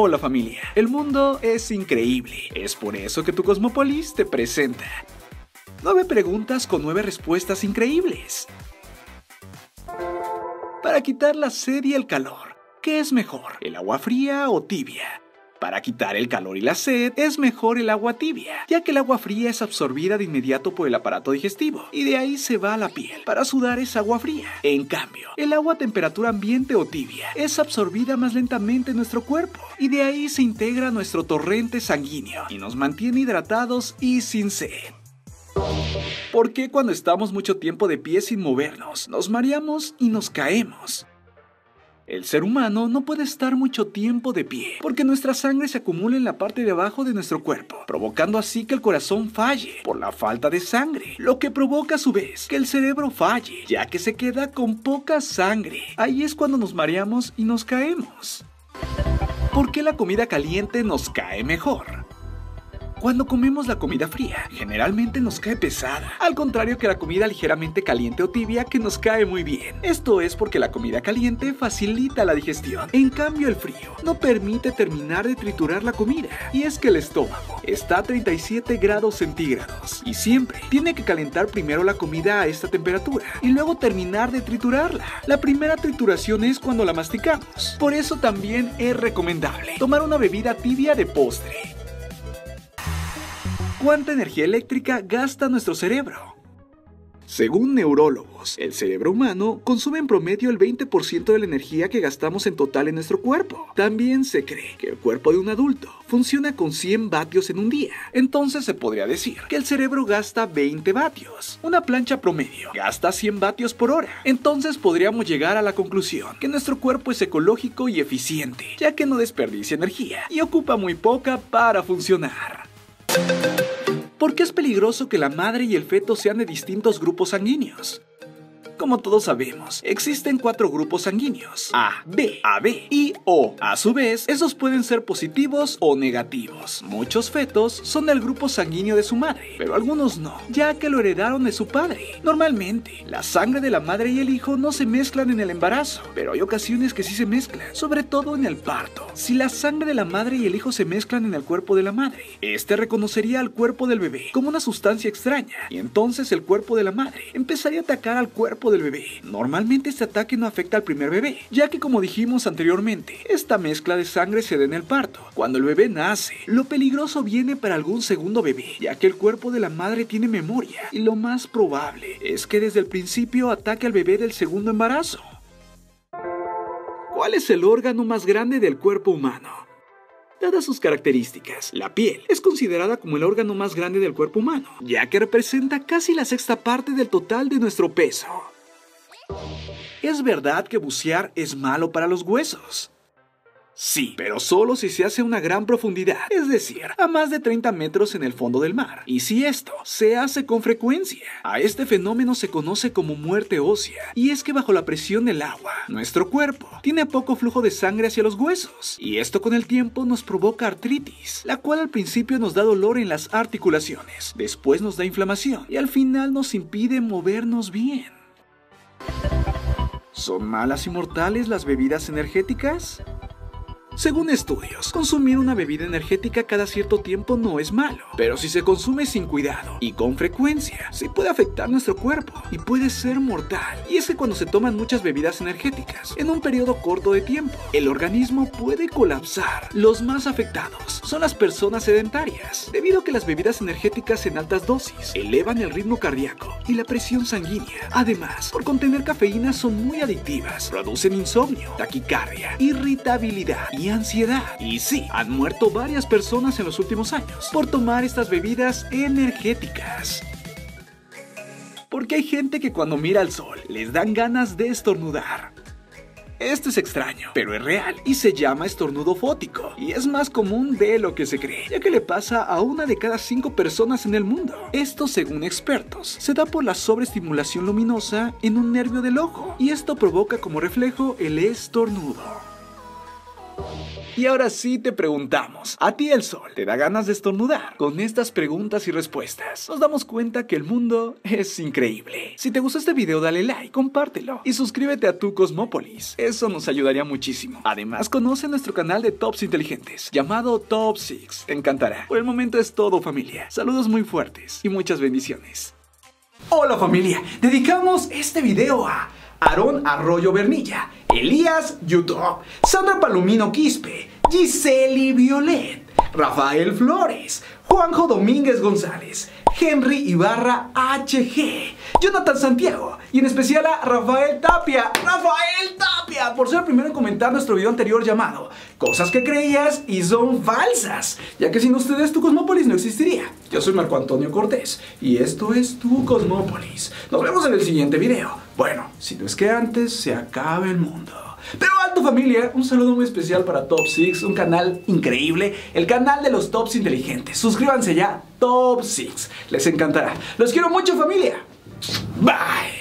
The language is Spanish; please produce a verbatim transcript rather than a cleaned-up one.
Hola familia, el mundo es increíble, es por eso que tu Cosmópolis te presenta nueve preguntas con nueve respuestas increíbles. Para quitar la sed y el calor, ¿qué es mejor, el agua fría o tibia? Para quitar el calor y la sed, es mejor el agua tibia, ya que el agua fría es absorbida de inmediato por el aparato digestivo, y de ahí se va a la piel. Para sudar es agua fría. En cambio, el agua a temperatura ambiente o tibia es absorbida más lentamente en nuestro cuerpo, y de ahí se integra nuestro torrente sanguíneo, y nos mantiene hidratados y sin sed. ¿Por qué cuando estamos mucho tiempo de pie sin movernos, nos mareamos y nos caemos? El ser humano no puede estar mucho tiempo de pie, porque nuestra sangre se acumula en la parte de abajo de nuestro cuerpo, provocando así que el corazón falle por la falta de sangre, lo que provoca a su vez que el cerebro falle, ya que se queda con poca sangre. Ahí es cuando nos mareamos y nos caemos. ¿Por qué la comida caliente nos cae mejor? Cuando comemos la comida fría, generalmente nos cae pesada, al contrario que la comida ligeramente caliente o tibia que nos cae muy bien. Esto es porque la comida caliente facilita la digestión. En cambio, el frío no permite terminar de triturar la comida. Y es que el estómago está a treinta y siete grados centígrados y siempre tiene que calentar primero la comida a esta temperatura y luego terminar de triturarla. La primera trituración es cuando la masticamos. Por eso también es recomendable tomar una bebida tibia de postre. ¿Cuánta energía eléctrica gasta nuestro cerebro? Según neurólogos, el cerebro humano consume en promedio el veinte por ciento de la energía que gastamos en total en nuestro cuerpo. También se cree que el cuerpo de un adulto funciona con cien vatios en un día. Entonces se podría decir que el cerebro gasta veinte vatios. Una plancha promedio gasta cien vatios por hora. Entonces podríamos llegar a la conclusión que nuestro cuerpo es ecológico y eficiente, ya que no desperdicia energía y ocupa muy poca para funcionar. ¿Por qué es peligroso que la madre y el feto sean de distintos grupos sanguíneos? Como todos sabemos, existen cuatro grupos sanguíneos: A, B, A B y O. A su vez, esos pueden ser positivos o negativos. Muchos fetos son del grupo sanguíneo de su madre, pero algunos no, ya que lo heredaron de su padre. Normalmente, la sangre de la madre y el hijo no se mezclan en el embarazo, pero hay ocasiones que sí se mezclan, sobre todo en el parto. Si la sangre de la madre y el hijo se mezclan en el cuerpo de la madre, este reconocería al cuerpo del bebé como una sustancia extraña, y entonces el cuerpo de la madre empezaría a atacar al cuerpo del bebé. Normalmente este ataque no afecta al primer bebé, ya que como dijimos anteriormente, esta mezcla de sangre se da en el parto, cuando el bebé nace. Lo peligroso viene para algún segundo bebé, ya que el cuerpo de la madre tiene memoria, y lo más probable es que desde el principio ataque al bebé del segundo embarazo. ¿Cuál es el órgano más grande del cuerpo humano? Dadas sus características, la piel es considerada como el órgano más grande del cuerpo humano, ya que representa casi la sexta parte del total de nuestro peso. ¿Es verdad que bucear es malo para los huesos? Sí, pero solo si se hace a una gran profundidad, es decir, a más de treinta metros en el fondo del mar, y si esto se hace con frecuencia. A este fenómeno se conoce como muerte ósea, y es que bajo la presión del agua, nuestro cuerpo tiene poco flujo de sangre hacia los huesos, y esto con el tiempo nos provoca artritis, la cual al principio nos da dolor en las articulaciones, después nos da inflamación, y al final nos impide movernos bien. ¿Son malas y mortales las bebidas energéticas? Según estudios, consumir una bebida energética cada cierto tiempo no es malo, pero si se consume sin cuidado y con frecuencia, sí puede afectar nuestro cuerpo y puede ser mortal. Y es que cuando se toman muchas bebidas energéticas en un periodo corto de tiempo, el organismo puede colapsar. Los más afectados son las personas sedentarias, debido a que las bebidas energéticas en altas dosis elevan el ritmo cardíaco y la presión sanguínea. Además, por contener cafeína son muy adictivas, producen insomnio, taquicardia, irritabilidad y ansiedad. Y sí, han muerto varias personas en los últimos años por tomar estas bebidas energéticas. Porque hay gente que cuando mira al sol les dan ganas de estornudar. Esto es extraño, pero es real y se llama estornudo fótico, y es más común de lo que se cree, ya que le pasa a una de cada cinco personas en el mundo. Esto, según expertos, se da por la sobreestimulación luminosa en un nervio del ojo, y esto provoca como reflejo el estornudo. Y ahora sí te preguntamos, ¿a ti el sol te da ganas de estornudar? Con estas preguntas y respuestas nos damos cuenta que el mundo es increíble. Si te gustó este video, dale like, compártelo y suscríbete a tu Cosmópolis, eso nos ayudaría muchísimo. Además, conoce nuestro canal de Tops Inteligentes llamado Top seis, te encantará. Por el momento es todo, familia, saludos muy fuertes y muchas bendiciones. Hola familia, dedicamos este video a Aarón Arroyo Bernilla, Elías Yudob, Sandra Palomino Quispe, Giseli Violet, Rafael Flores, Juanjo Domínguez González, Henry Ibarra H G, Jonathan Santiago y en especial a Rafael Tapia, Rafael Tapia, por ser el primero en comentar nuestro video anterior llamado Cosas que creías y son falsas, ya que sin ustedes tu Cosmópolis no existiría. Yo soy Marco Antonio Cortés y esto es tu Cosmópolis. Nos vemos en el siguiente video. Bueno, si no es que antes se acabe el mundo. Pero alto familia, un saludo muy especial para Top seis, un canal increíble, el canal de los Tops Inteligentes. Suscríbanse ya, Top seis, les encantará. Los quiero mucho familia. Bye.